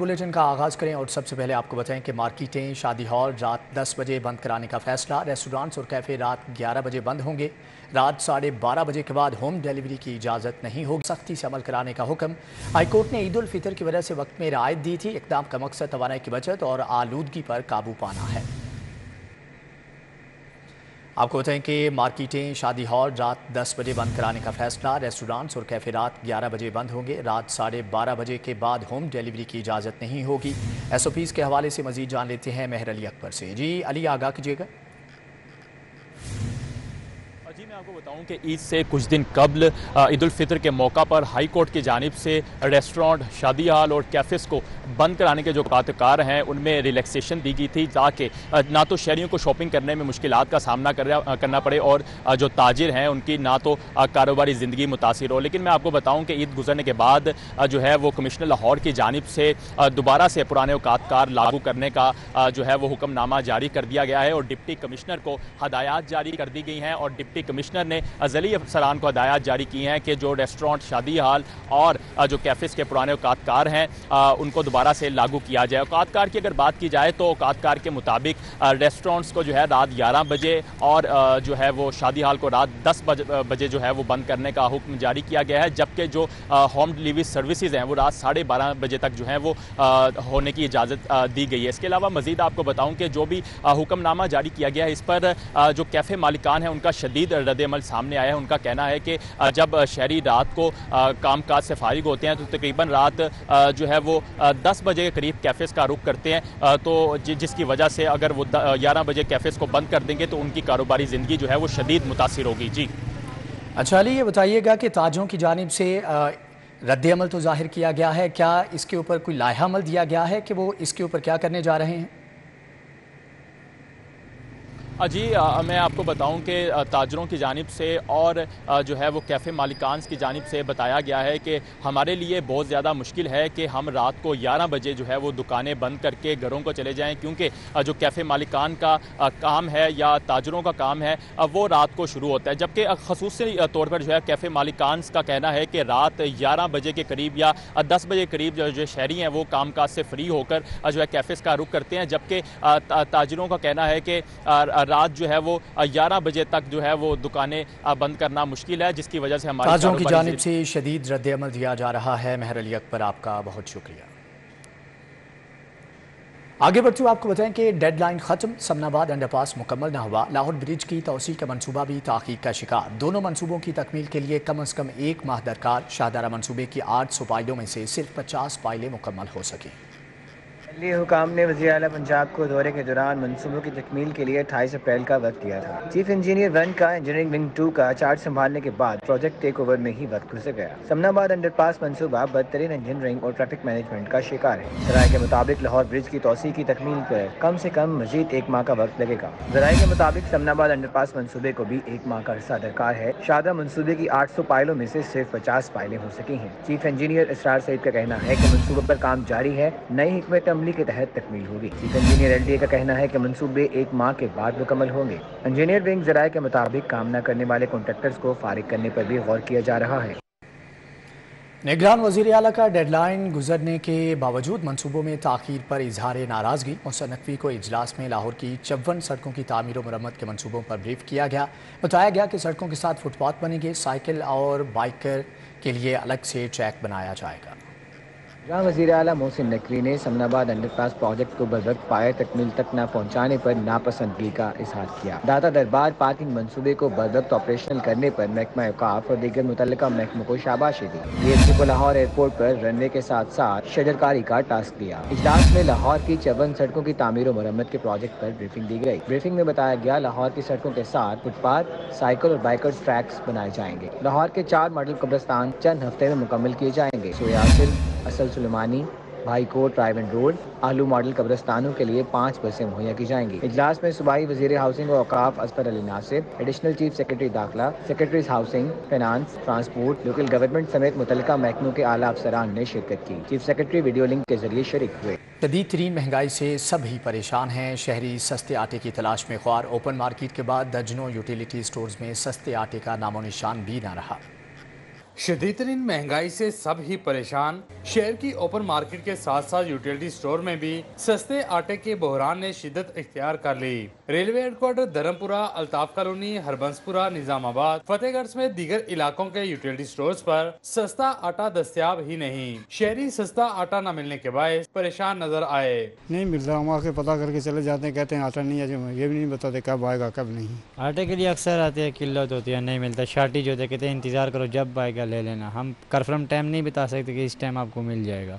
Bulletin का आगाज़ करें और सबसे पहले आपको बताएं कि मार्केटें शादी हॉल रात 10 बजे बंद कराने का फैसला। रेस्टोरेंट्स और कैफ़े रात 11 बजे बंद होंगे। रात 12:30 बजे के बाद होम डिलीवरी की इजाज़त नहीं होगी। सख्ती से अमल कराने का हुक्म। हाईकोर्ट ने ईद उल फितर की वजह से वक्त में रियायत दी थी। इक़दाम का मकसद तवानाई की बचत और आलूदगी पर काबू पाना है। आपको बताएं कि मार्केटें शादी हॉल रात 10 बजे बंद कराने का फैसला। रेस्टोरेंट्स और कैफ़े रात 11 बजे बंद होंगे। रात 12:30 बजे के बाद होम डिलीवरी की इजाज़त नहीं होगी। SOPs के हवाले से मज़ीद जान लेते हैं मेहर अली अकबर से। जी अली, आगाह कीजिएगा। जी मैं आपको बताऊं कि ईद से कुछ दिन कबल ईद उल फितर के मौका पर हाई कोर्ट की जानिब से रेस्टोरेंट, शादी हाल और कैफेज़ को बंद कराने के जो कातकार हैं उनमें रिलैक्सेशन दी गई थी, ताकि ना तो शहरियों को शॉपिंग करने में मुश्किलात का सामना करना पड़े और जो ताजिर हैं उनकी ना तो कारोबारी ज़िंदगी मुतासर हो। लेकिन मैं आपको बताऊँ कि ईद गुजरने के बाद जो है वो कमिश्नर लाहौर की जानिब से दोबारा से पुराने औकातकार लागू करने का जो है वो हुक्मनामा जारी कर दिया गया है और डिप्टी कमिश्नर को हदायत जारी कर दी गई हैं और डिप्टी कमिश्नर ने ज़िली अफसरान को हदायत जारी की हैं कि जो रेस्टोरेंट, शादी हाल और जो कैफेज़ के पुराने औकातकार हैं उनको दोबारा से लागू किया जाए। औकातकार की अगर बात की जाए तो औकातकार के मुताबिक रेस्टोरेंट्स को जो है रात 11 बजे और जो है वो शादी हाल को रात 10 बजे जो है वो बंद करने का हुक्म जारी किया गया है, जबकि जो होम डिलीवरी सर्विसज़ हैं वो रात 12:30 बजे तक जो है वो होने की इजाज़त दी गई है। इसके अलावा मज़ीद आपको बताऊँ कि जो भी हुक्मनामा जारी किया गया है इस पर जो कैफ़े मालिकान हैं उनका शदीद रद्द-ए-अमल सामने आया है। उनका कहना है कि जब शहरी रात को कामकाज से फारिग होते हैं तो तकरीबन रात जो है वो 10 बजे के करीब कैफेज़ का रुख करते हैं, तो जिसकी वजह से अगर वो 11 बजे कैफेज़ को बंद कर देंगे तो उनकी कारोबारी ज़िंदगी जो है वो शदीद मुतासिर होगी। जी अच्छा अली, ये बताइएगा कि ताजों की जानिब से रद्द-ए-अमल तो ज़ाहिर किया गया है, क्या इसके ऊपर कोई लाइहा अमल दिया गया है कि वो इसके ऊपर क्या करने जा रहे हैं? जी मैं आपको बताऊं कि ताजरों की जानिब से और जो है वो कैफ़े मालिकांस की जानिब से बताया गया है कि हमारे लिए बहुत ज़्यादा मुश्किल है कि हम रात को 11 बजे जो है वो दुकानें बंद करके घरों को चले जाएं, क्योंकि जो कैफ़े मालिकान का काम है या ताजरों का काम है वो रात को शुरू होता है, जबकि खसूसी तौर पर जो है कैफ़े मालिकांस का कहना है कि रात 11 बजे के करीब या 10 बजे करीब जो शहरी हैं वो कामकाज से फ्री होकर जो है कैफेज़ का रुख करते हैं, जबकि ताजरों का कहना है कि रात जो है वो 11 बजे तक जो है वो दुकानें बंद करना मुश्किल है, जिसकी वजह से हमारे ताजरों की जानिब से शदीद रद्द-ए-अमल दिया जा रहा है। मेहर अली अकबर, आपका बहुत शुक्रिया। आगे बढ़ते हुए आपको बताएं कि डेडलाइन खत्म, समनाबाद अंडरपास मुकम्मल न हुआ। लाहौर ब्रिज की तौसील का मनसूबा भी ताकीक का शिकार। दोनों मनसूबों की तकमील के लिए कम अज़ कम 1 माह दरकार। शाहदारा मनसूबे की 800 पायलों में से सिर्फ 50 पायलें मुकम्मल हो सकें। दिल्ली हुकाम ने वज़ीर आला पंजाब को दौरे के दौरान मनसूबों की तकमील के लिए 28 अप्रैल का वक्त दिया था। चीफ इंजीनियर 1 का इंजीनियरिंग विंग 2 का चार्ज संभालने के बाद प्रोजेक्ट टेक ओवर में ही वक्त गुजर गया। समनाबाद अंडरपास मनसूबा बदतरीन इंजीनियरिंग और ट्रैफिक मैनेजमेंट का शिकार है। ज़राए के मुताबिक लाहौर ब्रिज की तौसील की तकमील पर कम से कम मजीद 1 माह का वक्त लगेगा। ज़राए के मुताबिक समनाबाद अंडरपास मनसूबे को भी 1 माह का हिस्सा दरकार है। शाहदरा मनसूबे की 800 पायलों में से सिर्फ 50 पायलें हो सकी हैं। चीफ इंजीनियर इसरार सईद का कहना है कि मनसूबे पर काम जारी है, नई हिकमत के तहत तकमील होगी। चीफ इंजीनियर LDA का कहना है कि मनसूबे 1 माह के बाद मुकम्मल होंगे। इंजीनियर विंग जराये के मुताबिक काम न करने वाले कॉन्ट्रैक्टर्स को फारिग करने पर भी गौर किया जा रहा है। निगरान वज़ीर आला का डेडलाइन गुजरने के बावजूद मनसूबों में ताखीर पर इजहार नाराज़गी। मुहसन नकवी को इजलास में लाहौर की 54 सड़कों की तामीर और मरम्मत के मनसूबों पर ब्रीफ किया गया। बताया गया कि सड़कों के साथ फुटपाथ बनेंगे, साइकिल और बाइकर के लिए अलग से ट्रैक बनाया जाएगा। निगरान वज़ीर आला मोहसिन नकवी ने समनाबाद अंडरपास प्रोजेक्ट को बरवक्त पाए तकमील तक न पहुँचाने पर नापसंदगी का इजहार किया। दाता दरबार पार्किंग मनसूबे को बरवक्त ऑपरेशनल करने पर महकमा औकाफ और दीगर मुतल्लिका महकमों को शाबाशी दी। DFC को लाहौर एयरपोर्ट पर रनवे के साथ साथ शजरकारी का टास्क दिया। इजलास में लाहौर की 54 सड़कों की तामीर और मरम्मत के प्रोजेक्ट पर ब्रीफिंग दी गई। ब्रीफिंग में बताया गया लाहौर की सड़कों के साथ फुटपाथ, साइकिल और बाइकर्स ट्रैक्स बनाए जाएंगे। लाहौर के 4 मॉडल कब्रिस्तान चंद हफ्ते में मुकम्मल किए जाएंगे। सोयासिल, असल सुलेमानी, भाईकोट, प्राइवेट रोड, आलू मॉडल कब्रिस्तानों के लिए 5 बसें मुहैया की जाएंगी। इजलास में सूबाई वज़ीर हाउसिंग और औकाफ Asfar Ali Nasir, additional chief secretary दाखिला, secretaries housing, finance, transport, local government समेत मुतल्लिका महकमों के आला अफसरान ने शिरकत की। चीफ सेक्रेटरी वीडियो लिंक के जरिए शरीक हुए। शदीद तरीन महंगाई से सभी परेशान हैं। शहरी सस्ते आटे की तलाश में ख्वार। ओपन मार्केट के बाद दर्जनों यूटिलिटी स्टोर्स में सस्ते आटे का नामो निशान भी न रहा। शदीदतरीन महंगाई से सब ही परेशान। शहर की ओपन मार्केट के साथ साथ यूटिलिटी स्टोर में भी सस्ते आटे के बहरान ने शिद्दत इख्तियार कर ली। Railway headquarter Dharampura, Altaf colony, Harbanspura, Nizamabad, Fatehgarh में दीगर इलाकों के यूटिलिटी स्टोर पर सस्ता आटा दस्तियाब ही नहीं। शहरी सस्ता आटा न मिलने के बायस परेशान नजर आए। नहीं मिल रहा, हम आके पता करके चले जाते हैं, कहते हैं आटा नहीं है, ये भी नहीं बताते कब आएगा कब नहीं। आटे के लिए अक्सर आते हैं, किल्लत होती है, नहीं मिलता, शार्टेज होती है, कहते हैं इंतजार करो जब आएगा ले लेना। हम कन्फर्म टाइम नहीं बता सकते कि इस टाइम आपको मिल जाएगा,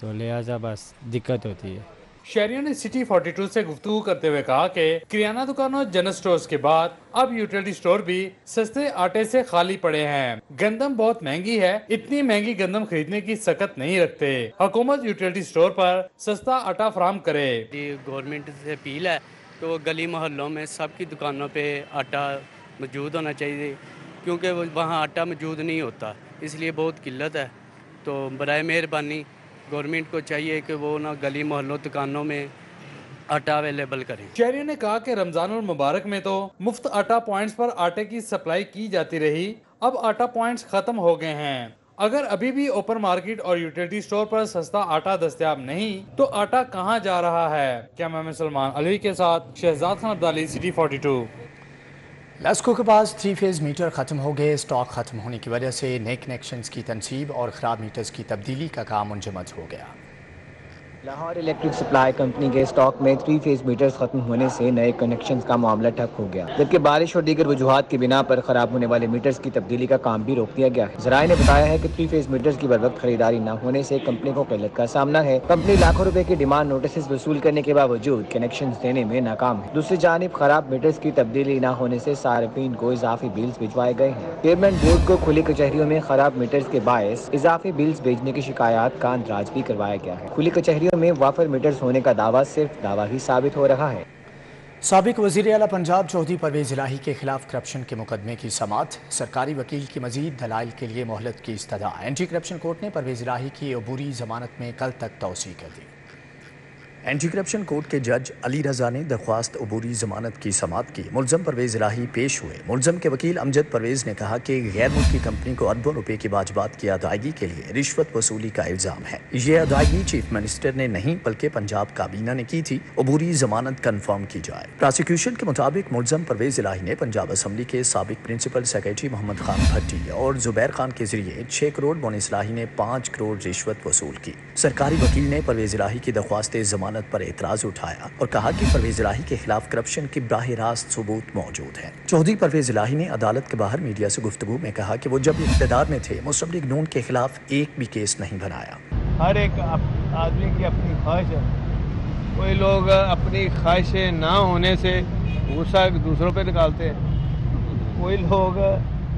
तो लिहाजा बस दिक्कत होती है। शहरियों ने सिटी 42 से गुफ्तगू करते हुए कहा कि किराना दुकानों, जनरल स्टोर्स के बाद अब यूटिलिटी स्टोर भी सस्ते आटे से खाली पड़े हैं। गंदम बहुत महंगी है, इतनी महंगी गंदम खरीदने की सकत नहीं रखते। हुकूमत यूटिलिटी स्टोर पर सस्ता आटा फराहम करे। गवर्नमेंट से अपील है तो गली मोहल्लों में सबकी दुकानों पे आटा मौजूद होना चाहिए, क्योंकि वहाँ आटा मौजूद नहीं होता, इसलिए बहुत किल्लत है। तो बराए मेहरबानी गवर्नमेंट को चाहिए कि वो ना गली मोहल्लों दुकानों में आटा अवेलेबल करें। शहरियों ने कहा कि रमज़ानुल मुबारक में तो मुफ्त आटा पॉइंट्स पर आटे की सप्लाई की जाती रही, अब आटा पॉइंट्स ख़त्म हो गए हैं। अगर अभी भी ओपन मार्केट और यूटिलिटी स्टोर पर सस्ता आटा दस्तियाब नहीं तो आटा कहाँ जा रहा है। कैमरामैन सलमान अली के साथ शहजाद खान अब्दाली, सिटी 42। लास्को के पास 3 फेज़ मीटर ख़त्म हो गए। स्टॉक ख़त्म होने की वजह से नए कनेक्शंस की तनसीब और ख़राब मीटर्स की तब्दीली का काम मुंजमद हो गया। लाहौर इलेक्ट्रिक सप्लाई कंपनी के स्टॉक में 3 फेज़ मीटर्स ख़त्म होने से नए कनेक्शंस का मामला ठप हो गया, जबकि बारिश और दीगर वजूहत की बिना पर ख़राब होने वाले मीटर्स की तब्दीली का काम भी रोक दिया गया है। ज़राए ने बताया है कि 3 फेज़ मीटर्स की बरवक्त खरीदारी न होने से कंपनी को किल्लत का सामना है। कंपनी लाखों रुपए के डिमांड नोटिस वसूल करने के बावजूद कनेक्शन देने में नाकाम है। दूसरी जानब खराब मीटर्स की तब्दीली न होने से सार्फिन को इजाफी बिल्स भिजवाए गए हैं। पेमेंट बोर्ड को खुली कचहरियों में खराब मीटर्स के बायस इजाफी बिल्स भेजने की शिकायत का अंदराज भी करवाया गया है। खुली कचहरी में वाफर मीटर्स होने का दावा सिर्फ दावा ही साबित हो रहा है। साबिक वजीर आला पंजाब चौधरी परवेज इलाही के खिलाफ करप्शन के मुकदमे की समाअत, सरकारी वकील की मजीद दलाइल के लिए मोहलत की इस्तदा। एंटी करप्शन कोर्ट ने परवेज इलाही की अबूरी जमानत में कल तक तौसीअ कर दी। एंटी करप्शन कोर्ट के जज अली रजा ने दरख्वास्त अबूरी जमानत की समाअत की। मुलजम परवेज इलाही पेश हुए। मुलजम के वकील अमजद परवेज ने कहा कि गैर मुल्की कंपनी को अरबों रुपए की वाजबात की अदायगी के लिए रिश्वत वसूली का इल्ज़ाम है। ये अदायगी चीफ मिनिस्टर ने नहीं बल्कि पंजाब काबीना ने की थी। अबूरी जमानत कन्फर्म की जाए। प्रोसिक्यूशन के मुताबिक मुलजम परवेज इलाही ने पंजाब असम्बली के साबिक प्रिंसिपल सेक्रेटरी मोहम्मद खान भट्टी और जुबैर खान के जरिए 6 करोड़, मोनिस इलाही ने 5 करोड़ रिश्वत वसूल की। सरकारी वकील ने परवेज इलाही की दरख्वास्त जमानत पर एतराज उठाया और कहा कि परवेज इलाही के खिलाफ करप्शन की बराह रास्त सबूत मौजूद है। चौधरी परवेज इलाही ने अदालत के बाहर मीडिया से गुफ्तगू में कहा कि वो जब इख्तियार में थे मुस्लिम लीग नून के खिलाफ एक भी केस नहीं बनाया। हर एक आदमी की अपनी ख्वाहिश है, कोई लोग अपनी ख्वाहिशें ना होने से गुस्सा दूसरों पे निकालते हैं, कोई लोग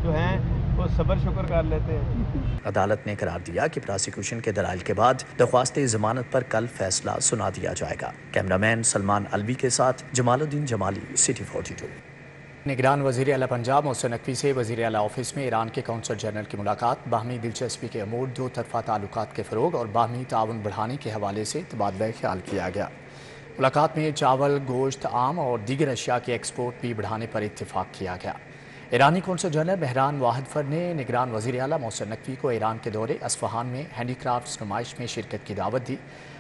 जो है वो सबर शुक्र कर लेते हैं। अदालत ने करार दिया कि प्रोसिक्यूशन के दलाल के बाद दरख्वास्ते जमानत पर कल फैसला सुना दिया जाएगा। कैमरामैन सलमान अलवी के साथ जमालुद्दीन जमाली, सिटी 42। निगरान वज़ीर आला पंजाब मोहसिन नकवी से वज़ीर आला ऑफिस में ईरान के कौंसल जनरल की मुलाकात। बाहमी दिलचस्पी के अमूर, 2 तरफ़ा ताल्लुकात के फ़रोग़ और बाहमी ताउन बढ़ाने के हवाले से तबादला ख्याल किया गया। मुलाकात में चावल, गोश्त, आम और दीगर अशिया के एक्सपोर्ट भी बढ़ाने पर इत्तेफाक किया गया। ईरानी कौंसल जनरल बहरान वाहदफर ने निगरान वज़ीर आला मोहसिन नकवी को ईरान के दौरे अस्फहान में हैंडीक्राफ्ट्स नुमाइश में शिरकत की दावत दी।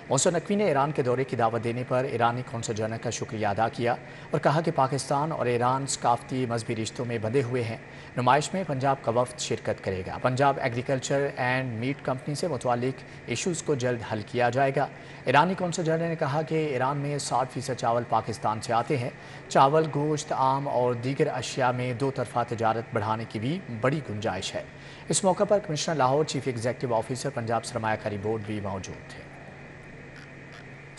मोहसिन नकवी ने ईरान के दौरे की दावत देने पर ईरानी कौंसल जनरल का शुक्रिया अदा किया और कहा कि पाकिस्तान और ईरान सकाफ़ती मजहबी रिश्तों में बंधे हुए हैं। नुमाइश में पंजाब का वफ्द शिरकत करेगा। Punjab agriculture and meat company से मुतल्लिक इशूज़ को जल्द हल किया जाएगा। ईरानी कौंसल जनरल ने कहा कि ईरान में 60% चावल पाकिस्तान से आते हैं। चावल, गोश्त, आम और दीगर अशिया में 2 तरफ़ा तजारत बढ़ाने की भी बड़ी गुंजाइश है। इस मौके पर commissioner Lahore, chief executive officer Punjab सरमायाकारी बोर्ड भी मौजूद थे।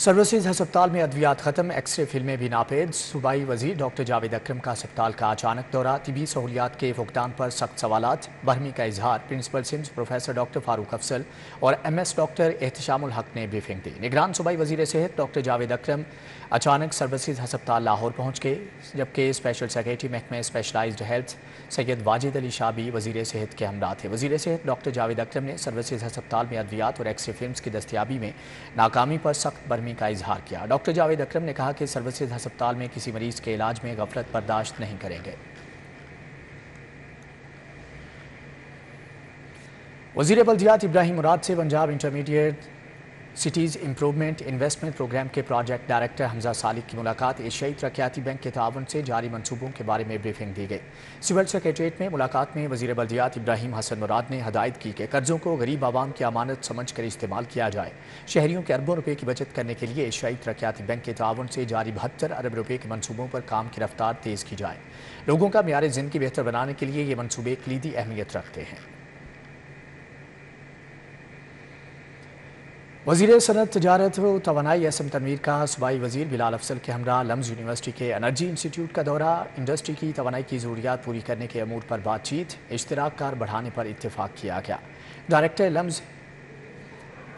सर्विसेज हस्पताल में अद्वियात खत्म, एक्सरे फिल्में भी नापेज। सूबाई वजीर डॉक्टर जावेद अक्रम का अस्पताल का अचानक दौरा, तिबी सहूलियात के फुकदान पर सख्त सवालात, बरहमी का इजहार। Principal SIMS professor doctor Farooq Afzal और MS डॉक्टर एहतशामुल हक ने ब्रीफिंग दी। निगरान सूबाई वजीर सेहत डॉक्टर जावेद अक्रम अचानक सर्विसेज हस्पताल लाहौर पहुँच गए, जबकि स्पेशल सेक्रेटरी महकमे स्पेशलाइज्ड हेल्थ सैयद वाजिद अली शाह भी वजीर सेहत के हमरा थे। वजीर सेहत डॉक्टर जावेद अक्रम ने सर्विसेज हस्पताल में अद्वियात और एक्सरे फिल्म्स की दस्तियाबी में नाकामी पर सख्त का इजहार किया। डॉक्टर जावेद अक्रम ने कहा कि सर्विसेज अस्पताल में किसी मरीज के इलाज में गफलत बर्दाश्त नहीं करेंगे। वजीर बल्दियात इब्राहिम मुराद से Punjab intermediate cities improvement investment programme के प्रोजेक्ट डायरेक्टर हमजा सालिक की मुलाकात। एशियाई तरक्याती बैंक के तावन से जारी मनसूबों के बारे में ब्रीफिंग दी गई। सिविल सेक्रेटेरिएट में मुलाकात में वजीर बल्दियात इब्राहिम हसन मुराद ने हदायत की कि कर्जों को गरीब आवाम की अमानत समझ कर इस्तेमाल किया जाए। शहरियों के अरबों रुपये की बचत करने के लिए एशियाई तरक्याती बैंक के तावन से जारी 72 अरब रुपये के मनसूबों पर काम की रफ्तार तेज़ की जाए। लोगों का मियार ज़िंदगी बेहतर बनाने के लिए ये मनसूबे कलीदी अहमियत रखते हैं। वज़ीर सनअत तजारत व तवानाई एसम तनवीर का सूबाई वज़ीर बिलाल अफसल के हमरा लम्स यूनिवर्सिटी के एनर्जी इंस्टीट्यूट का दौरा। इंडस्ट्री की तवानाई की ज़रूरियात पूरी करने के अमूर पर बातचीत। इश्तराक कार बढ़ाने पर इत्तेफाक किया गया। Director lumps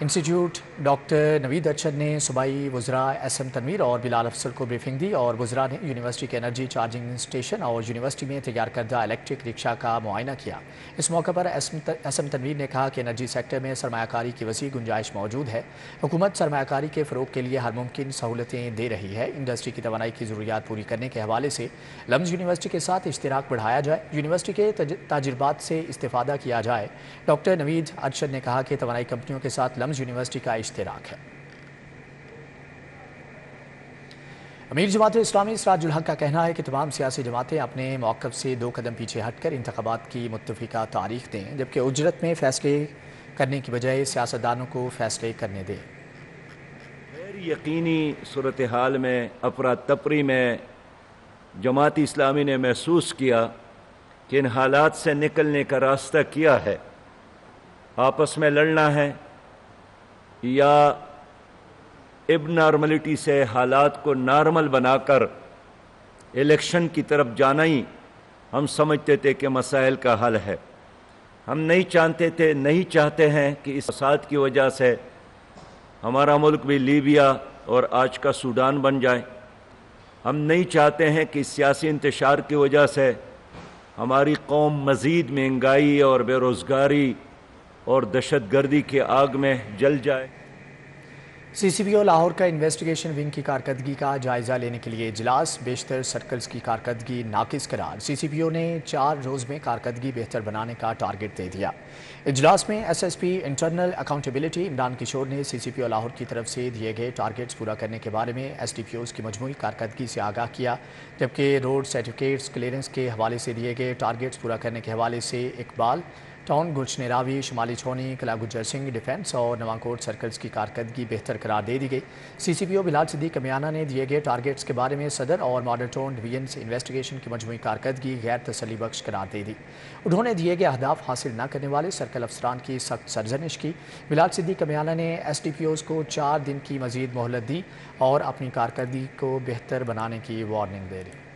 institute doctor Naveed Arshad ने सूबाई वज़रा एसम तनवीर और बिलाल अफसल को ब्रीफिंग दी और वज़रा ने यूनिवर्सिटी के एनर्जी चार्जिंग स्टेशन और यूनिवर्सिटी में तैयार करदा इलेक्ट्रिक रिक्शा का मुआयना किया। इस मौके पर एसम तनवीर ने कहा कि एनर्जी सेक्टर में सरमायाकारी की वसी गुंजाइश मौजूद है। हुकूमत सरमायाकारी के फ़रोग के लिए हर मुमकिन सहूलतें दे रही है। इंडस्ट्री की तवानाई की ज़रूरियात पूरी करने के हवाले से लम्स यूनिवर्सिटी के साथ इश्तराक बढ़ाया जाए। यूनिवर्सिटी के तजुर्बात से इस्तेफादा किया जाए। डॉक्टर नवीद अरशद ने कहा कि तवानाई कंपनियों के साथ लम्स यूनिवर्सिटी का इश्तराक है। अमीर जमात इस्लामी सिराजुल हक का कहना है कि तमाम सियासी जमातें अपने मौक़िफ़ से 2 कदम पीछे हटकर इंतख़ाबात की मुत्तफ़िका तारीख दें, जबकि उजरत में फैसले करने की बजाय सियासतदानों को फैसले करने दें। गैर यकीनी सूरत हाल में अफरा तफरी में जमात इस्लामी ने महसूस किया कि इन हालात से निकलने का रास्ता किया है। आपस में लड़ना है या इबनॉर्मलिटी से हालात को नॉर्मल बनाकर इलेक्शन की तरफ जाना ही हम समझते थे कि मसाइल का हल है। हम नहीं चाहते हैं कि इस फसाद की वजह से हमारा मुल्क भी लीबिया और आज का सूडान बन जाए। हम नहीं चाहते हैं कि सियासी इंतशार की वजह से हमारी कौम मज़ीद महंगाई और बेरोज़गारी और दहशतगर्दी के आग में जल जाए। CCPO लाहौर का इन्वेस्टिगेशन विंग की कारकर्दगी का जायज़ा लेने के लिए इजलास। बेशतर सर्कल्स की कारकर्दगी नाकिस करार। CCPO ने 4 रोज़ में कारकर्दगी बेहतर बनाने का टारगेट दे दिया। इजलास में SSP internal accountability Imran Kishore ने CCPO लाहौर की तरफ से दिए गए टारगेट्स पूरा करने के बारे में SDPOs की मजमूई कारकर्दगी से आगाह किया, जबकि रोड सर्टिफिकेट्स क्लियरेंस के हवाले से दिए गए टारगेट्स पूरा करने के हवाले से इकबाल टाउन गुलशन रावी शुमाली छोनी कला गुजर सिंह डिफेंस और नवाकोट सर्कल्स की कारकर्दगी बेहतर करार दे दी गई। CCPO बिलाल सिद्दीक कमियाना ने दिए गए टारगेट्स के बारे में सदर और मॉडल टाउन डिवीजन से इन्वेस्टिगेशन की मजमूई कारकर्दगी गैर तसली बख्श करार दे दी। उन्होंने दिए गए अहदाफ हासिल न करने वाले सर्कल अफसरान की सख्त सरजनिश की। बिलाल सिद्दीक कमियाना ने SDPOs को 4 दिन की मजीद मोहलत दी और अपनी कारकर्दगी को बेहतर बनाने की वार्निंग दे दी।